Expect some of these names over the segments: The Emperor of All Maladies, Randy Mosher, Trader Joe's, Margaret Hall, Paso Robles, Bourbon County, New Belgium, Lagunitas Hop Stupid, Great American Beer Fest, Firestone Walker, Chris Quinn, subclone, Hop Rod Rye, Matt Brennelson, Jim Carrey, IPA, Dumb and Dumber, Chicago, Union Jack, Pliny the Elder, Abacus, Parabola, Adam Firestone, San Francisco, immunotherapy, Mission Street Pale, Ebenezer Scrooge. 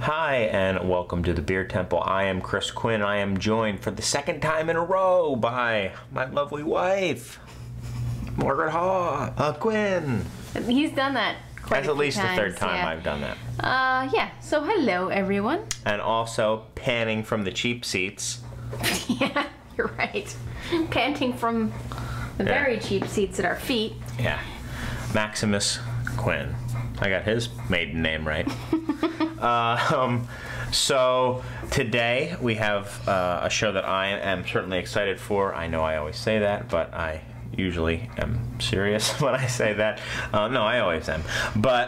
Hi and welcome to the Beer Temple. I am Chris Quinn. I am joined for the second time in a row by my lovely wife, Margaret Hall. Quinn. He's done that quite a few times. That's at least the third time I've done that. So hello everyone. And also panning from the cheap seats. Yeah, you're right. Panting from the very cheap seats at our feet. Yeah. Maximus Quinn. I got his maiden name right. So today we have a show that I am certainly excited for. I know I always say that, but I usually am serious when I say that. No, I always am. But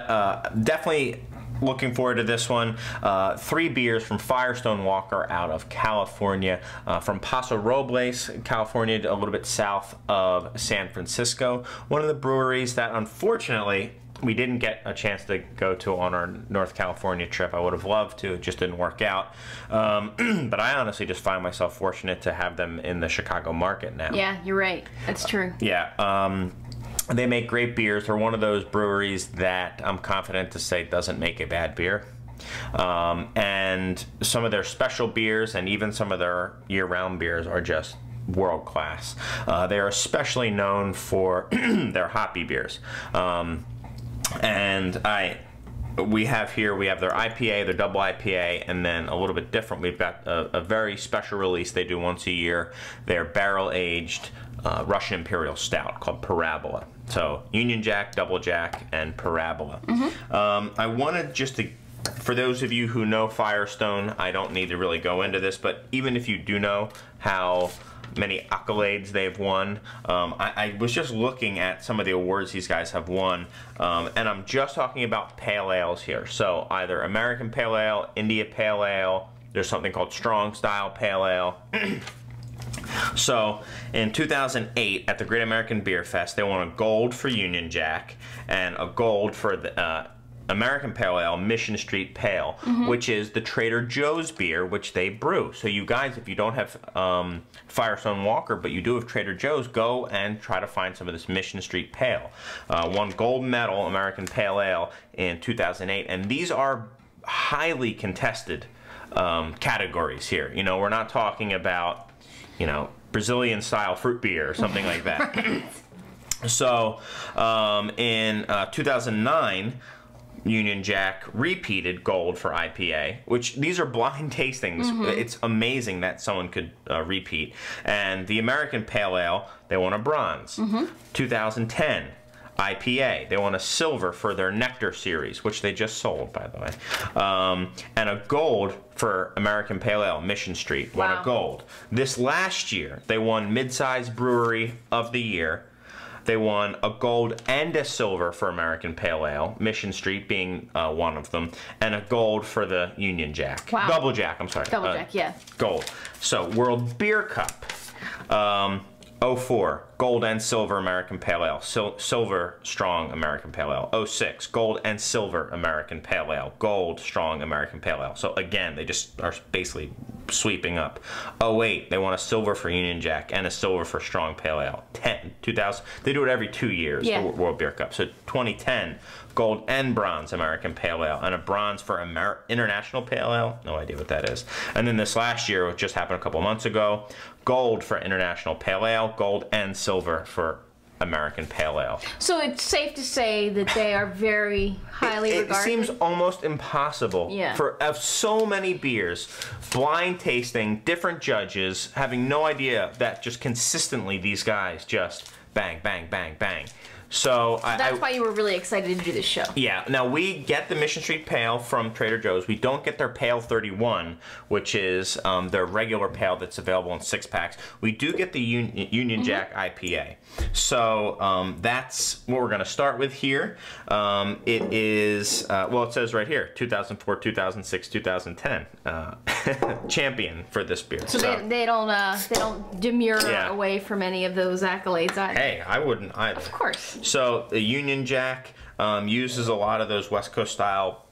definitely looking forward to this one. Three beers from Firestone Walker out of California, from Paso Robles, California, a little bit south of San Francisco. One of the breweries that unfortunately we didn't get a chance to go to on our North California trip. I would have loved to. It just didn't work out. But I honestly just find myself fortunate to have them in the Chicago market now. Yeah, you're right. That's true. They make great beers. They're one of those breweries that I'm confident to say doesn't make a bad beer. And some of their special beers and even some of their year-round beers are just world class. They are especially known for their hoppy beers. We have their IPA, their double IPA, and then a little bit different. We've got a very special release they do once a year. Their barrel-aged Russian Imperial Stout called Parabola. So Union Jack, Double Jack, and Parabola. Mm-hmm. I wanted just to, for those of you who know Firestone, I don't need to really go into this, but even if you do know how many accolades they've won. I was just looking at some of the awards these guys have won, and I'm just talking about pale ales here. So either American Pale Ale, India Pale Ale, there's something called Strong Style Pale Ale. So in 2008 at the Great American Beer Fest, they won a gold for Union Jack and a gold for the American Pale Ale, Mission Street Pale, mm-hmm. which is the Trader Joe's beer, which they brew. So you guys, if you don't have Firestone Walker, but you do have Trader Joe's, go and try to find some of this Mission Street Pale. Won gold medal, American Pale Ale, in 2008. And these are highly contested categories here. You know, we're not talking about, you know, Brazilian-style fruit beer or something like that. Right. So in 2009... Union Jack repeated gold for IPA, which these are blind tastings. Mm-hmm. It's amazing that someone could repeat. And the American Pale Ale, they won a bronze. Mm-hmm. 2010 IPA, they won a silver for their Nectar series, which they just sold, by the way. And a gold for American Pale Ale, Mission Street, won a gold. This last year, they won Mid-Sized Brewery of the Year. They won a gold and a silver for American Pale Ale, Mission Street being one of them, and a gold for the Union Jack. Wow. Double Jack, I'm sorry. Double Jack, yeah. Gold. So, World Beer Cup, 04, gold and silver American Pale Ale, silver strong American Pale Ale. 06, gold and silver American Pale Ale, gold strong American Pale Ale. So, again, they just are basically sweeping up. 08, they won a silver for Union Jack and a silver for Strong Pale Ale. 2000, they do it every 2 years, the World Beer Cup. So 2010, gold and bronze American Pale Ale, and a bronze for International Pale Ale. No idea what that is. And then this last year, which just happened a couple months ago, gold for International Pale Ale, gold and silver for American Pale Ale. So it's safe to say that they are very highly regarded. It seems almost impossible for so many beers, blind tasting, different judges, having no idea that just consistently these guys just bang, bang, bang, bang. So that's why you were really excited to do this show. Yeah. Now we get the Mission Street Pale from Trader Joe's. We don't get their Pale 31, which is their regular pale that's available in 6-packs. We do get the Union Jack IPA. So that's what we're going to start with here. It is, well, it says right here, 2004, 2006, 2010 champion for this beer. So, they don't demur away from any of those accolades either. Hey, I wouldn't either. Of course. So the Union Jack uses a lot of those West Coast style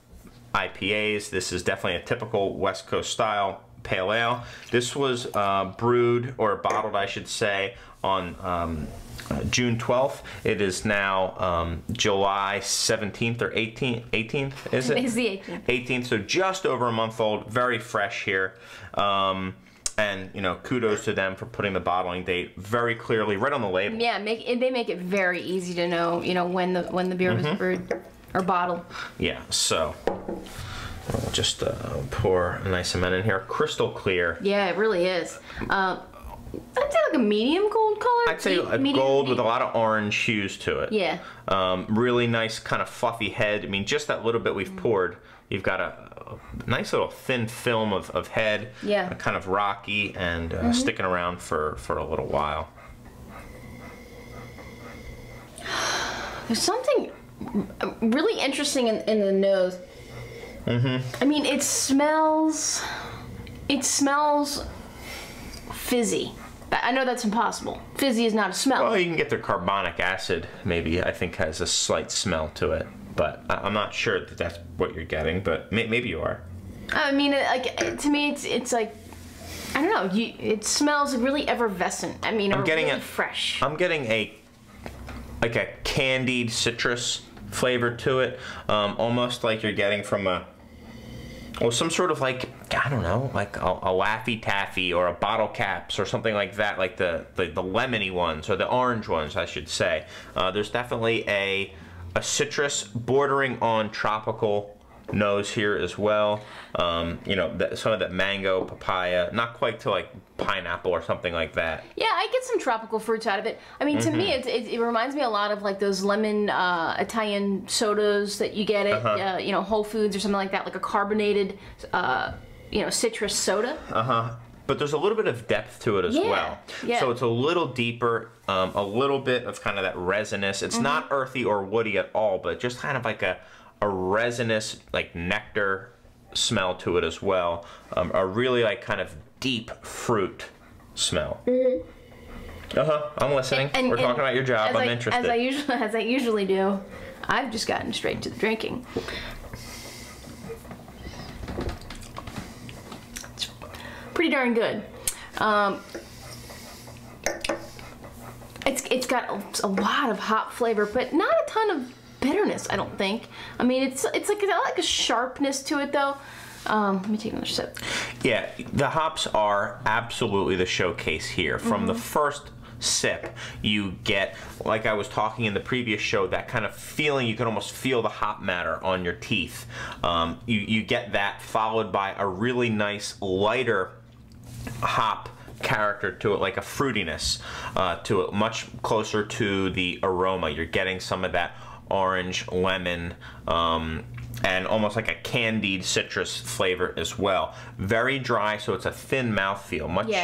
IPAs. This is definitely a typical West Coast style pale ale. This was brewed, or bottled I should say, on June 12th. It is now July 17th or 18th, is it? It's the 18th. 18th, so just over a month old, very fresh here. And, you know, kudos to them for putting the bottling date very clearly right on the label. Yeah, they make it very easy to know, you know, when the beer was brewed or bottled. Yeah, so we'll just pour a nice amount in here. Crystal clear. Yeah, it really is. I'd say like a medium gold color. I'd say a gold with a lot of orange hues to it. Yeah. Really nice kind of fluffy head. I mean, just that little bit we've poured, you've got a nice little thin film of head. Yeah. Kind of rocky and sticking around for a little while. There's something really interesting in the nose. I mean, it smells fizzy. I know that's impossible. Fizzy is not a smell. Well, you can get their carbonic acid, maybe, I think has a slight smell to it. But I'm not sure that that's what you're getting, but maybe you are. I mean, like, to me, it's like, I don't know, it smells really effervescent. I mean, I'm getting really fresh. I'm getting a candied citrus flavor to it, almost like you're getting from some sort of like, I don't know, like a Laffy Taffy or a Bottle Caps or something like that, like the lemony ones or the orange ones, I should say. There's definitely a citrus bordering on tropical nose here as well. You know, some of that mango, papaya, not quite to like pineapple or something like that. Yeah, I get some tropical fruits out of it. I mean, to me, it reminds me a lot of like those lemon Italian sodas that you get at you know, Whole Foods or something like that, like a carbonated you know, citrus soda. But there's a little bit of depth to it as well. Yeah. So it's a little deeper, a little bit of kind of that resinous. It's not earthy or woody at all, but just kind of like a resinous, like nectar smell to it as well. A really like kind of deep fruit smell. I'm listening. And, We're talking about your job. I'm interested. As I usually do, I've just gotten straight to the drinking. It's pretty darn good. It's got a lot of hop flavor, but not a ton of bitterness, I don't think. I mean, it's like a sharpness to it, though. Let me take another sip. Yeah, the hops are absolutely the showcase here. From the first sip, you get, like I was talking in the previous show, that kind of feeling. You can almost feel the hop matter on your teeth. You get that, followed by a really nice lighter hop character to it, like a fruitiness to it, much closer to the aroma. You're getting some of that orange, lemon, and almost like a candied citrus flavor as well. Very dry, so it's a thin mouthfeel, much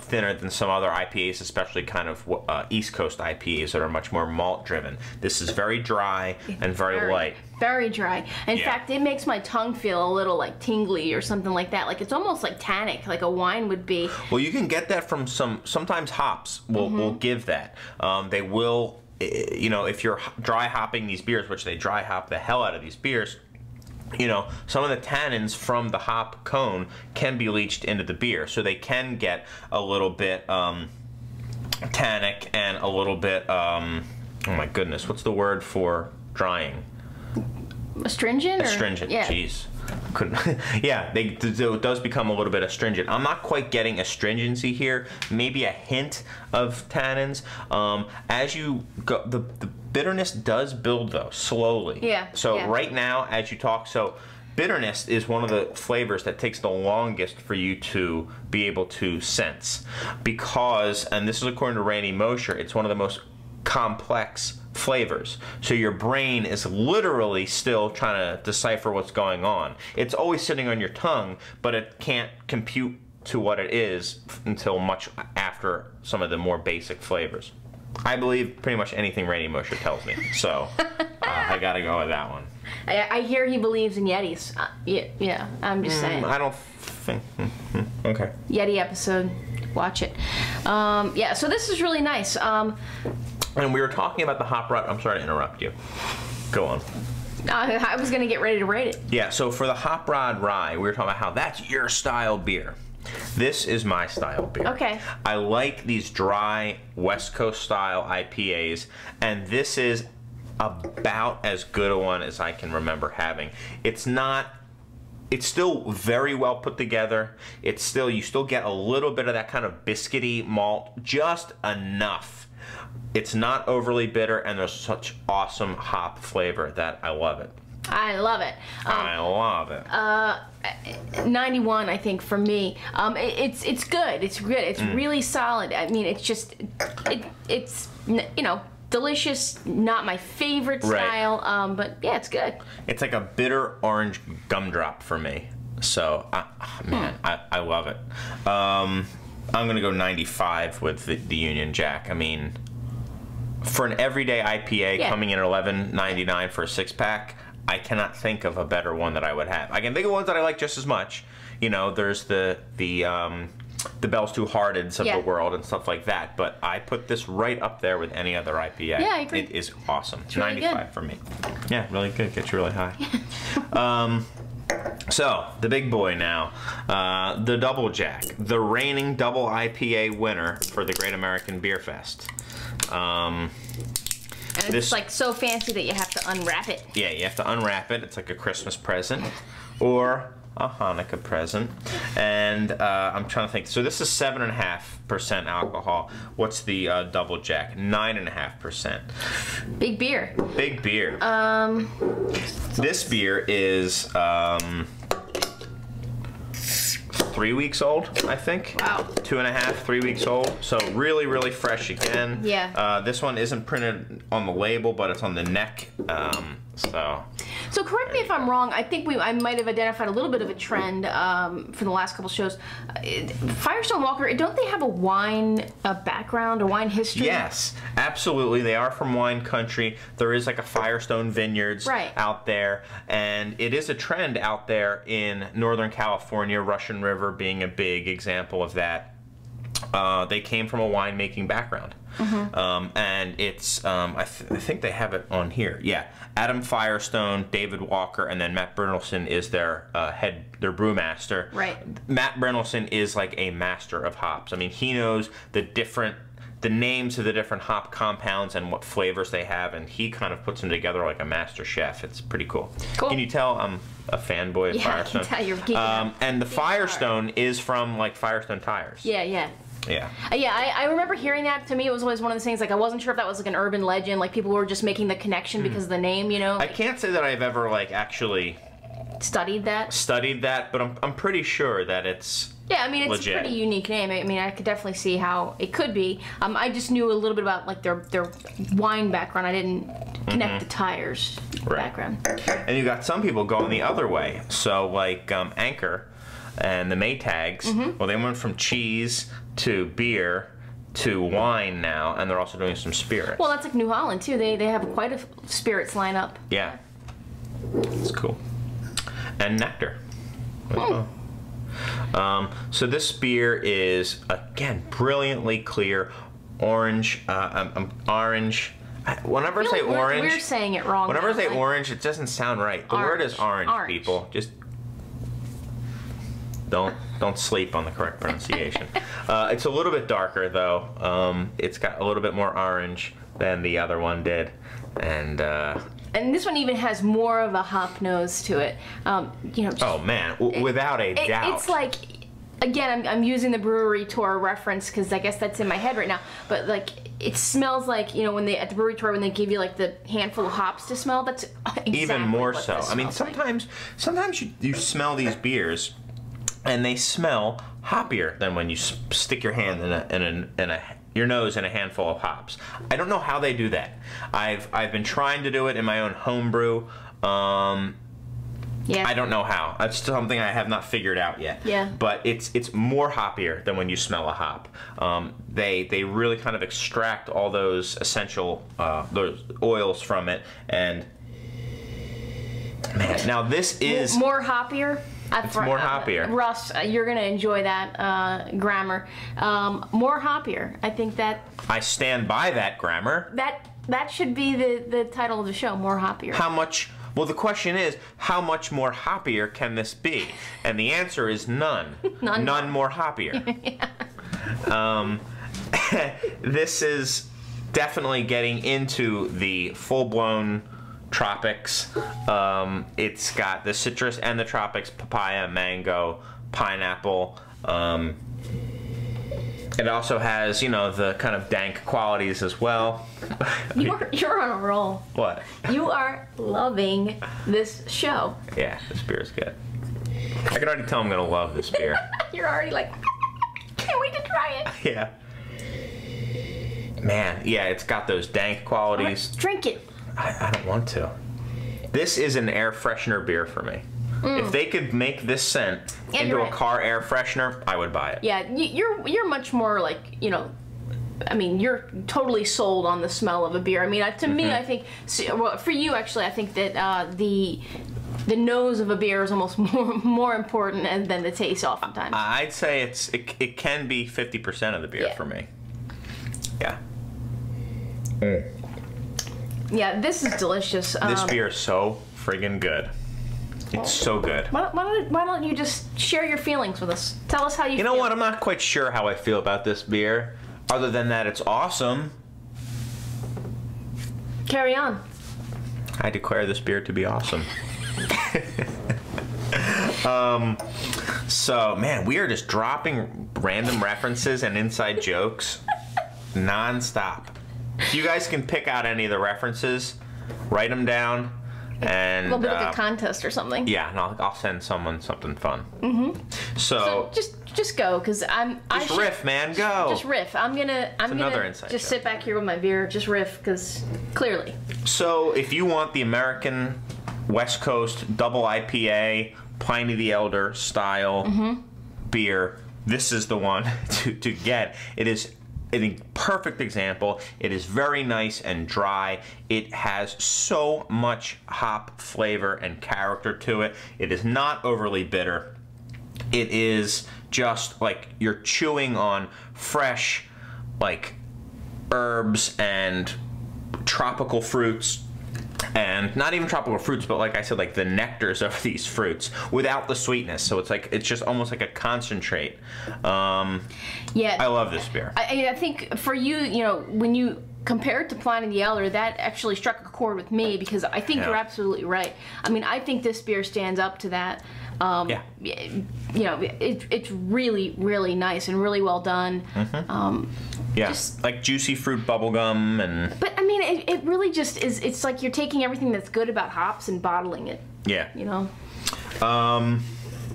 thinner than some other IPAs, especially kind of East Coast IPAs that are much more malt-driven. This is very dry and very light. Very dry. In fact, it makes my tongue feel a little like tingly or something like that. Like it's almost like tannic, like a wine would be. Well, you can get that from sometimes hops will give that. They will, you know, if you're dry hopping these beers, which they dry hop the hell out of these beers, you know, some of the tannins from the hop cone can be leached into the beer. So they can get a little bit tannic and a little bit, oh my goodness, what's the word for drying? Astringent? Astringent, jeez. Yeah, it does become a little bit astringent. I'm not quite getting astringency here. Maybe a hint of tannins. As you go, the bitterness does build though, slowly. Yeah. So right now, as you talk, so bitterness is one of the flavors that takes the longest for you to be able to sense, because, and this is according to Randy Mosher, it's one of the most complex flavors. So your brain is literally still trying to decipher what's going on. It's always sitting on your tongue, but it can't compute to what it is until much after some of the more basic flavors. I believe pretty much anything Randy Mosher tells me, so I gotta go with that one. I hear he believes in Yetis. Yeah, I'm just saying. I don't think, okay. Yeti episode, watch it. Yeah, so this is really nice. And we were talking about the Hop Rod. I'm sorry to interrupt you. Go on. I was going to get ready to rate it. Yeah, so for the Hop Rod Rye, we were talking about how that's your style beer. This is my style beer. Okay. I like these dry West Coast style IPAs, and this is about as good a one as I can remember having. It's not, it's still very well put together. It's still, you still get a little bit of that kind of biscuity malt, just enough. It's not overly bitter, and there's such awesome hop flavor that I love it. I love it. I love it. 91, I think, for me. It's good. It's good. It's really solid. I mean, it's just, it's, you know, delicious. Not my favorite style, but yeah, it's good. It's like a bitter orange gumdrop for me. So, I love it. I'm going to go 95 with the Union Jack. I mean, for an everyday IPA coming in at $11.99 for a six-pack, I cannot think of a better one that I would have. I can think of ones that I like just as much. You know, there's the Bell's Two Hearteds of the world and stuff like that. But I put this right up there with any other IPA. Yeah, I agree. It is awesome. It's really 95 good. For me. Yeah, really good. Gets you really high. So, the big boy now. The Double Jack. The reigning double IPA winner for the Great American Beer Fest. And it's this, like, so fancy that you have to unwrap it. Yeah, you have to unwrap it. It's like a Christmas present or a Hanukkah present. And I'm trying to think. So this is 7.5% alcohol. What's the Double Jack? 9.5%. Big beer. Big beer. This beer is 3 weeks old, I think. Wow. 2.5, 3 weeks old. So really, really fresh again. Yeah. This one isn't printed on the label, but it's on the neck. So correct me if I'm wrong. I think I might have identified a little bit of a trend from the last couple shows. Firestone Walker, don't they have a wine background, a wine history? Yes, absolutely. They are from wine country. There is like a Firestone Vineyards out there, and it is a trend out there in Northern California, Russian River being a big example of that. They came from a winemaking background. And it's, I think they have it on here. Yeah, Adam Firestone, David Walker, and then Matt Brennelson is their their brewmaster. Right. Matt Brennelson is like a master of hops. I mean, he knows the names of the different hop compounds and what flavors they have, and he kind of puts them together like a master chef. It's pretty cool. Cool. Can you tell I'm a fanboy of Firestone? I can tell you're geeking out. And the Firestone is from like Firestone tires. Yeah, yeah. Yeah. Yeah, I remember hearing that. To me, it was always one of the things, like, I wasn't sure if that was like an urban legend, like people were just making the connection because of the name, you know? I can't say that I've ever, like, actually studied that. But I'm pretty sure that it's I mean, it's legit. A pretty unique name. I mean, I could definitely see how it could be. I just knew a little bit about, like, their wine background. I didn't connect the tires background. And you got some people going the other way. So, like, Anchor and the Maytags, well, they went from cheese to beer to wine now, and they're also doing some spirits. Well, that's like New Holland too. They have quite a spirits lineup. Yeah, it's cool. And nectar. So this beer is again brilliantly clear, orange. Orange. Whenever I say orange, we're saying it wrong. Whenever I say orange, it doesn't sound right. The word is orange. People just. Don't sleep on the correct pronunciation. It's a little bit darker though. It's got a little bit more orange than the other one did, and this one even has more of a hop nose to it. You know. Just, oh man, without a doubt. It's like, again, I'm using the brewery tour reference because I guess that's in my head right now. But like, it smells like, you know, when they at the brewery tour when they give you like the handful of hops to smell. That's exactly even more so. I mean, sometimes you smell these beers. And they smell hoppier than when you stick your hand your nose in a handful of hops. I don't know how they do that. I've been trying to do it in my own homebrew. Yeah. I don't know how. That's something I have not figured out yet. Yeah. But it's more hoppier than when you smell a hop. They really kind of extract all those essential those oils from it. And man, now this is more hoppier. It's more hoppier. Russ, you're going to enjoy that grammar. More hoppier. I think that... I stand by that grammar. That should be the title of the show, More Hoppier. How much Well, the question is, how much more hoppier can this be? And the answer is none. None more hoppier. Yeah. This is definitely getting into the full-blown tropics. It's got the citrus and the tropics, papaya, mango, pineapple. It also has, you know, the kind of dank qualities as well. You're on a roll. What? You are loving this show. Yeah, this beer is good. I can already tell I'm going to love this beer. You're already like, can't wait to try it. Yeah. Man, yeah, it's got those dank qualities. Drink it. I don't want to. This is an air freshener beer for me. Mm. If they could make this scent into a car air freshener, I would buy it. Yeah, you're much more like, you know, I mean, you're totally sold on the smell of a beer. I mean, to mm-hmm. me, I think, well, for you actually, I think that the nose of a beer is almost more important than the taste oftentimes. I'd say it can be 50% of the beer for me. Yeah. Mm. Yeah, this is delicious. This beer is so friggin' good. It's so good. Why don't you just share your feelings with us? Tell us how you feel. You know what? I'm not quite sure how I feel about this beer, other than that it's awesome. Carry on. I declare this beer to be awesome. So, man, we are just dropping random references and inside jokes nonstop. If you guys can pick out any of the references, write them down. And a little bit like a contest or something. Yeah, and I'll send someone something fun. Mm-hmm. So just go, cause I should riff, man, go. Just riff. I'm gonna sit back here with my beer. Just riff, cause clearly. So if you want the American West Coast double IPA, Pliny the Elder style mm-hmm. beer, this is the one to get. It is a perfect example. It is very nice and dry. It has so much hop flavor and character to it. It is not overly bitter. It is just like you're chewing on fresh, like, herbs and tropical fruits. And not even tropical fruits, but like I said, like the nectars of these fruits without the sweetness. So it's like, it's just almost like a concentrate. Yeah, I love this beer. I think for you, you know, when you compare it to Pliny the Elder, that actually struck a chord with me, because I think you're absolutely right. I mean, I think this beer stands up to that. You know, it's really, really nice and really well done. Mm-hmm. Yeah, just, like juicy fruit bubblegum and... But, I mean, it really just is... It's like you're taking everything that's good about hops and bottling it. Yeah. You know?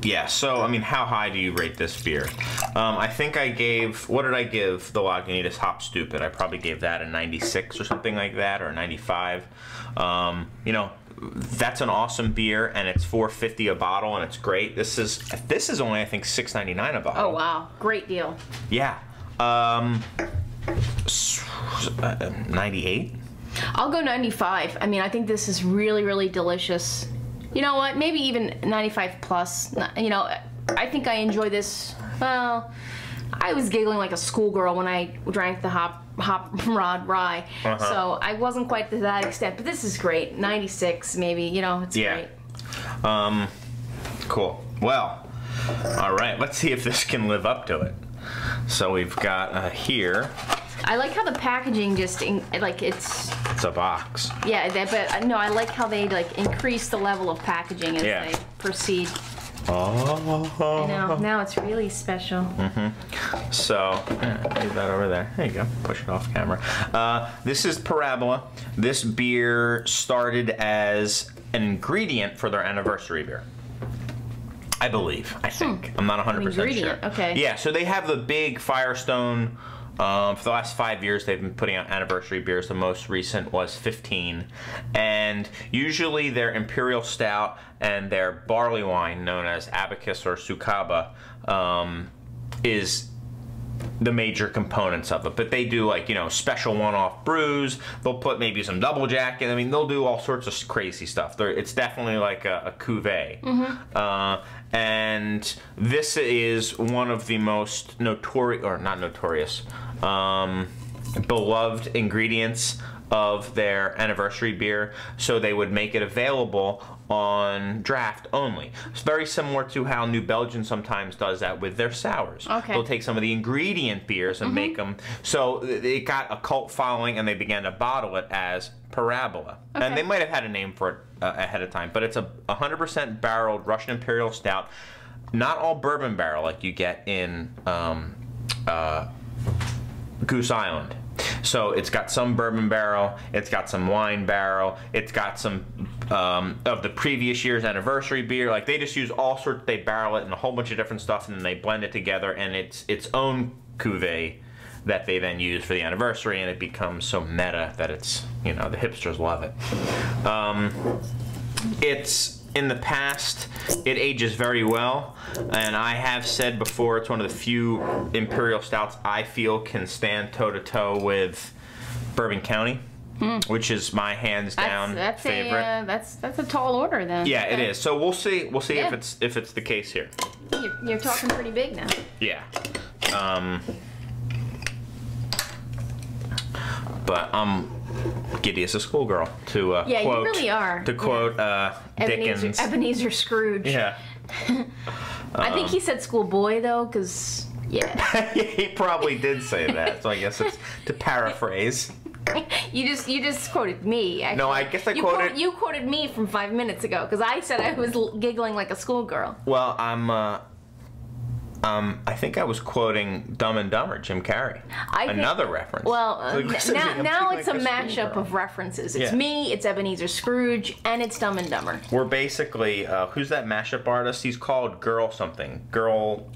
Yeah, so, I mean, how high do you rate this beer? I think I gave... What did I give the Lagunitas Hop Stupid? I probably gave that a 96 or something like that, or a 95. You know... That's an awesome beer, and it's $4.50 a bottle, and it's great. This is only, I think, $6.99 a bottle. Oh wow, great deal. Yeah, 98. I'll go 95. I mean, I think this is really, really delicious. You know what? Maybe even 95+. You know, I think I enjoy this. Well, I was giggling like a schoolgirl when I drank the Hop Rod Rye, so I wasn't quite to that extent, but this is great. 96 maybe, you know, it's great. Cool. Well, all right, let's see if this can live up to it. So we've got here. I like how the packaging just it's a box. Yeah, but no, I like how they like increase the level of packaging as they proceed. Oh, I know. Now it's really special. Mm-hmm. So, leave that over there. There you go. Push it off camera. This is Parabola. This beer started as an ingredient for their anniversary beer. I believe. I think. I'm not 100% sure. Okay. Yeah, so they have the big Firestone. For the last 5 years, they've been putting out anniversary beers. The most recent was 15. And usually their imperial stout and their barley wine, known as Abacus or Sucaba, is the major components of it. But they do, like, you know, special one-off brews. They'll put maybe some Double Jack in. I mean, they'll do all sorts of crazy stuff. It's definitely like a cuvee. Mm-hmm. And this is one of the most notorious, or not notorious, beloved ingredients of their anniversary beer, so they would make it available on draft only. It's very similar to how New Belgium sometimes does that with their sours. Okay. They'll take some of the ingredient beers and make them. So it got a cult following, and they began to bottle it as Parabola. Okay. And they might have had a name for it ahead of time, but it's a 100% barreled Russian Imperial Stout. Not all bourbon barrel like you get in Goose Island. So it's got some bourbon barrel, it's got some wine barrel, it's got some of the previous year's anniversary beer. Like, they just use all sorts, they barrel it and a whole bunch of different stuff, and then they blend it together, and it's its own cuvee that they then use for the anniversary, and it becomes so meta that it's, you know, the hipsters love it. It's in the past, it ages very well, and I have said before it's one of the few imperial stouts I feel can stand toe-to-toe with Bourbon County, which is my hands-down favorite. That's a tall order, then. Yeah, okay. It is. So we'll see. We'll see if it's the case here. You're talking pretty big now. Yeah. But giddy as a schoolgirl, to quote, you really are. To quote Dickens. Ebenezer Scrooge. Yeah. I think he said schoolboy, though, because, yeah. He probably did say that, so I guess it's to paraphrase. You just quoted me. Actually. No, I guess you quoted me from 5 minutes ago, because I said I was giggling like a schoolgirl. Well, I'm... I think I was quoting Dumb and Dumber, Jim Carrey. Another reference. Well, now it's a mashup of references. It's me, it's Ebenezer Scrooge, and it's Dumb and Dumber. We're basically, who's that mashup artist? He's called Girl something. Girl...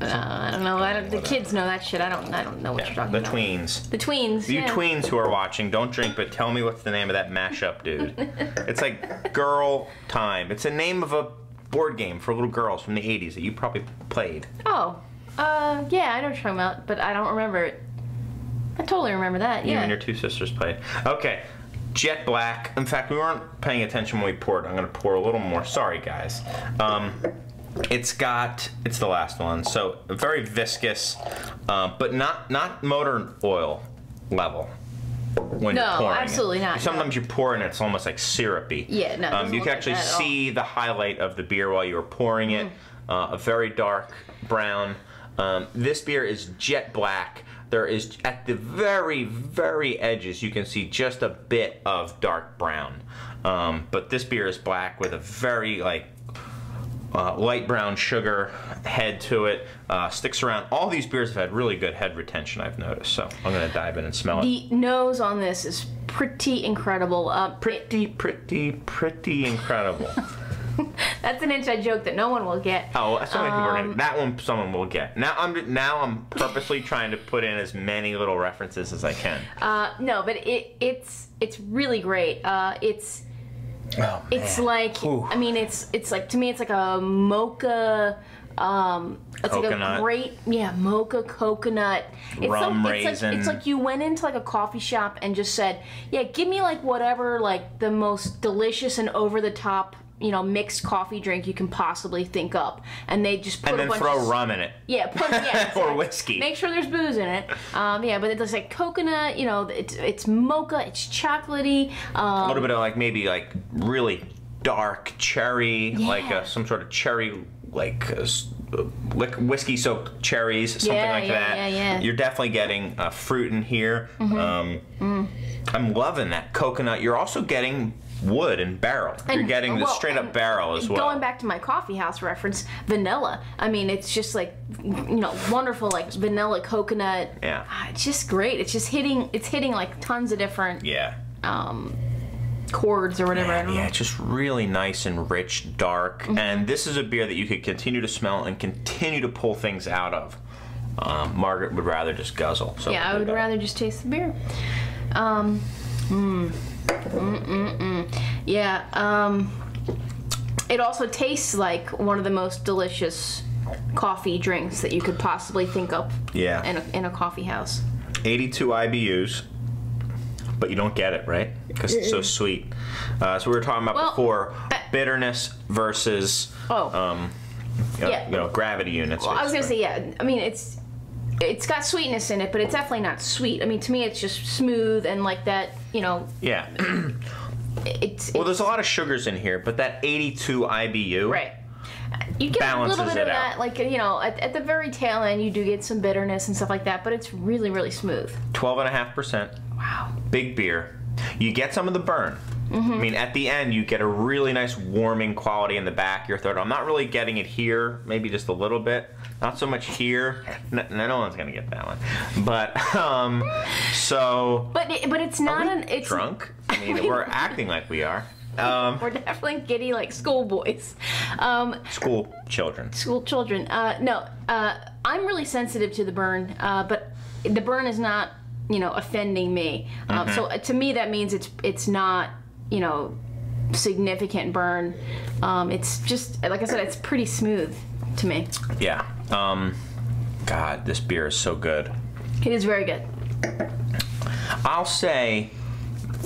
I don't know. The kids know that shit. I don't know what you're talking about. The tweens. The tweens. You tweens who are watching, don't drink, but tell me what's the name of that mashup, dude. It's like Girl Time. It's a name of a board game for little girls from the 80s that you probably played. Oh, yeah, I know what you're talking about, but I don't remember it. I totally remember that, yeah. You and your two sisters played. Okay, jet black. In fact, we weren't paying attention when we poured. I'm going to pour a little more. Sorry, guys. It's the last one, so very viscous, but not motor oil level. When no, you're pouring absolutely it. Not. Sometimes you pour and it's almost like syrupy. Yeah, no. You can actually see the highlight of the beer while you were pouring it. A very dark brown. This beer is jet black. There is, at the very, very edges, you can see just a bit of dark brown. But this beer is black with a very, like, light brown sugar head to it, sticks around. All these beers have had really good head retention, I've noticed, so I'm going to dive in and smell it. The nose on this is pretty incredible. Pretty incredible. That's an inside joke that no one will get. Oh, so many people are gonna, that one someone will get. Now I'm purposely trying to put in as many little references as I can. No, but it's really great. It's... Oh, it's like, ooh. I mean, it's like, to me, it's like a mocha, it's coconut. Like a great, yeah, mocha, coconut. It's rum, like, raisin. It's like you went into like a coffee shop and just said, yeah, give me like whatever, like the most delicious and over the top, you know, mixed coffee drink you can possibly think up. And they just put a bunch of rum in it. Yeah. Or whiskey. Make sure there's booze in it. Yeah, but it's like coconut, you know, it's mocha, it's chocolatey. A little bit of like maybe like really dark cherry, like some sort of cherry, like whiskey-soaked cherries, something like that. Yeah. You're definitely getting fruit in here. I'm loving that coconut. You're also getting... wood and barrel. You're getting the straight up barrel as well. Going back to my coffee house reference, vanilla. I mean, it's just like, you know, wonderful, like vanilla coconut. Yeah. It's just great. It's just hitting. It's hitting like tons of different. Yeah. Chords or whatever. Yeah, it's just really nice and rich, dark. And this is a beer that you could continue to smell and continue to pull things out of. Margaret would rather just guzzle. So yeah, I would rather just taste the beer. Yeah, it also tastes like one of the most delicious coffee drinks that you could possibly think up in a coffee house. 82 IBUs, but you don't get it, right? Because it's so sweet. So we were talking about before, bitterness versus gravity units. Well, I was going to say, I mean, it's got sweetness in it, but it's definitely not sweet. I mean, to me, it's just smooth and like that... you know. Yeah. Well, there's a lot of sugars in here, but that 82 IBU. Right. You get a little bit of that, like, you know, at the very tail end, you do get some bitterness and stuff like that, but it's really, really smooth. 12.5%. Wow. Big beer. You get some of the burn. Mm-hmm. I mean, at the end, you get a really nice warming quality in the back of your throat. I'm not really getting it here, maybe just a little bit. Not so much here. No one's gonna get that one. But but it's not it's drunk. I mean, we're acting like we are. We're definitely giddy like schoolboys. School children. School children. I'm really sensitive to the burn, but the burn is not, you know, offending me. So to me, that means it's not, you know, significant burn. It's just, like I said, it's pretty smooth to me. Yeah. God, this beer is so good. It is very good. I'll say,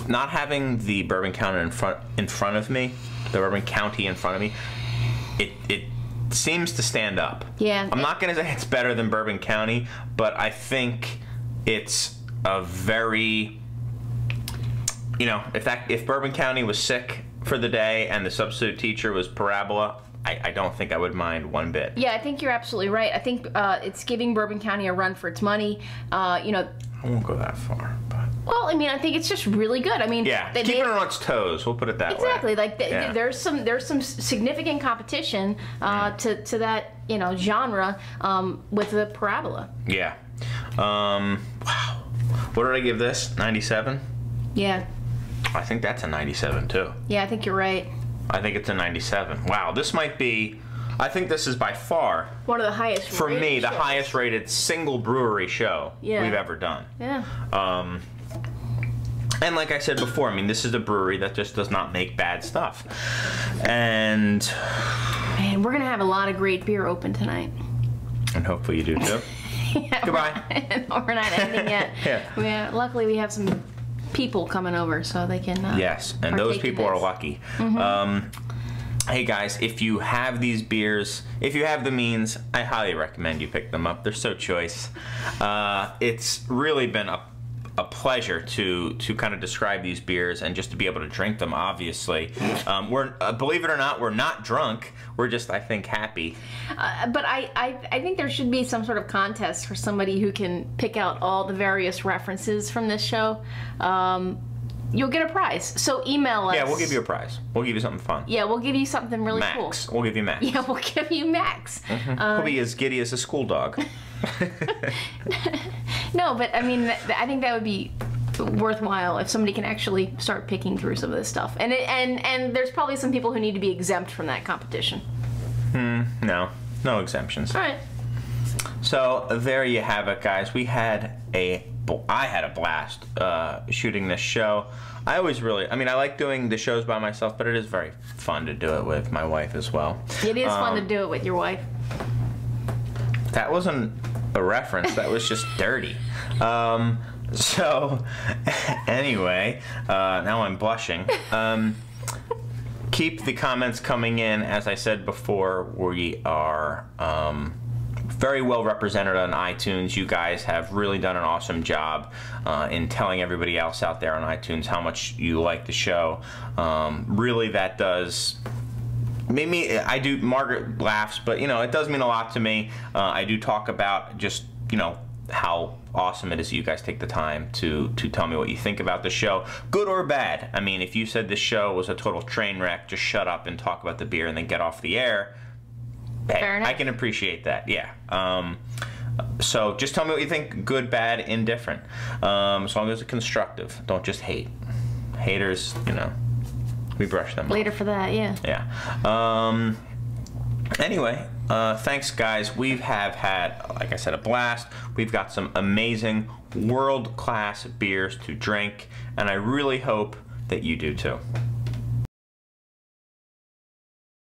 not having the Bourbon County in front of me, the Bourbon County in front of me, it seems to stand up. Yeah. I'm not gonna say it's better than Bourbon County, but I think it's a very, you know, if Bourbon County was sick for the day and the substitute teacher was Parabola, I don't think I would mind one bit. Yeah, I think you're absolutely right. I think it's giving Bourbon County a run for its money. You know, I won't go that far, but. Well, I mean, I think it's just really good. I mean, yeah, keeping it on its toes. We'll put it that way. Exactly. Like there's some significant competition to that, you know, genre with the Parabola. Yeah. Wow. What did I give this? 97. Yeah. I think that's a 97 too. Yeah, I think you're right. I think it's a 97. Wow. This might be. I think this is by far one of the highest rated the highest rated single brewery show we've ever done. Yeah. And like I said before, I mean, this is a brewery that just does not make bad stuff. And man, we're gonna have a lot of great beer open tonight. And hopefully you do too. Yeah, goodbye. We're not ending yet. Yeah. Luckily, we have some people coming over, so they can. Yes, and those people are lucky. Mm-hmm. Hey guys, if you have these beers, if you have the means, I highly recommend you pick them up. They're so choice. It's really been a pleasure to kind of describe these beers and just to be able to drink them, obviously. We're believe it or not, we're not drunk. We're just, I think, happy. But I think there should be some sort of contest for somebody who can pick out all the various references from this show. You'll get a prize. So email us. Yeah, we'll give you a prize. We'll give you something fun. Yeah, we'll give you something really cool. Max. We'll give you Max. Yeah, we'll give you Max. Mm-hmm. He'll be as giddy as a school dog. No, but I mean, I think that would be worthwhile if somebody can actually start picking through some of this stuff. And and there's probably some people who need to be exempt from that competition. No exemptions. All right. So there you have it, guys. We had I had a blast shooting this show. I like doing the shows by myself, but it is very fun to do it with my wife as well. It is fun to do it with your wife. That wasn't a reference. That was just dirty. So, anyway, now I'm blushing. Keep the comments coming in. As I said before, we are... very well represented on iTunes. You guys have really done an awesome job in telling everybody else out there on iTunes how much you like the show. Really, that does... Maybe I do... Margaret laughs, but, you know, it does mean a lot to me. I do talk about just, you know, how awesome it is that you guys take the time to tell me what you think about the show, good or bad. I mean, if you said this show was a total train wreck, just shut up and talk about the beer and then get off the air... Hey, I can appreciate that, yeah. So just tell me what you think, good, bad, indifferent. As long as it's constructive. Don't just hate. Haters, you know, we brush them later off. For that, yeah. Yeah. Anyway, thanks, guys. We have had, like I said, a blast. We've got some amazing world-class beers to drink, and I really hope that you do, too.